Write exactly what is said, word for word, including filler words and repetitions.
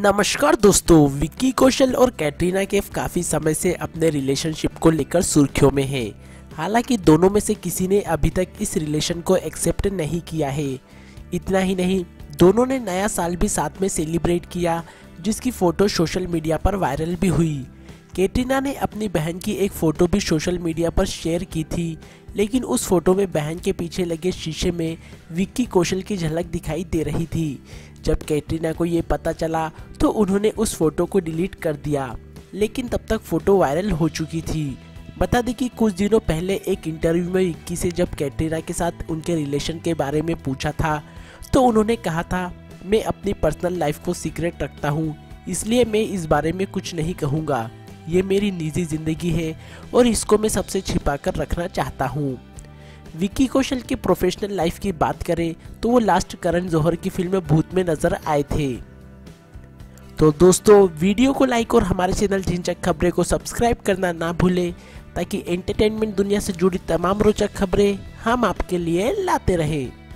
नमस्कार दोस्तों, विक्की कौशल और कैटरीना कैफ काफ़ी समय से अपने रिलेशनशिप को लेकर सुर्खियों में है। हालांकि दोनों में से किसी ने अभी तक इस रिलेशन को एक्सेप्ट नहीं किया है। इतना ही नहीं, दोनों ने नया साल भी साथ में सेलिब्रेट किया, जिसकी फ़ोटो सोशल मीडिया पर वायरल भी हुई। कैटरीना ने अपनी बहन की एक फ़ोटो भी सोशल मीडिया पर शेयर की थी, लेकिन उस फोटो में बहन के पीछे लगे शीशे में विक्की कौशल की झलक दिखाई दे रही थी। जब कैटरीना को ये पता चला तो उन्होंने उस फोटो को डिलीट कर दिया, लेकिन तब तक फ़ोटो वायरल हो चुकी थी। बता दें कि कुछ दिनों पहले एक इंटरव्यू में विक्की से जब कैटरीना के साथ उनके रिलेशन के बारे में पूछा था तो उन्होंने कहा था, मैं अपनी पर्सनल लाइफ को सीक्रेट रखता हूँ, इसलिए मैं इस बारे में कुछ नहीं कहूँगा। ये मेरी निजी ज़िंदगी है और इसको मैं सबसे छिपा कर रखना चाहता हूँ। विक्की कौशल की प्रोफेशनल लाइफ की बात करें तो वो लास्ट करण जोहर की फिल्म भूत में नजर आए थे। तो दोस्तों, वीडियो को लाइक और हमारे चैनल झिंचक खबरें को सब्सक्राइब करना ना भूलें, ताकि एंटरटेनमेंट दुनिया से जुड़ी तमाम रोचक खबरें हम आपके लिए लाते रहें।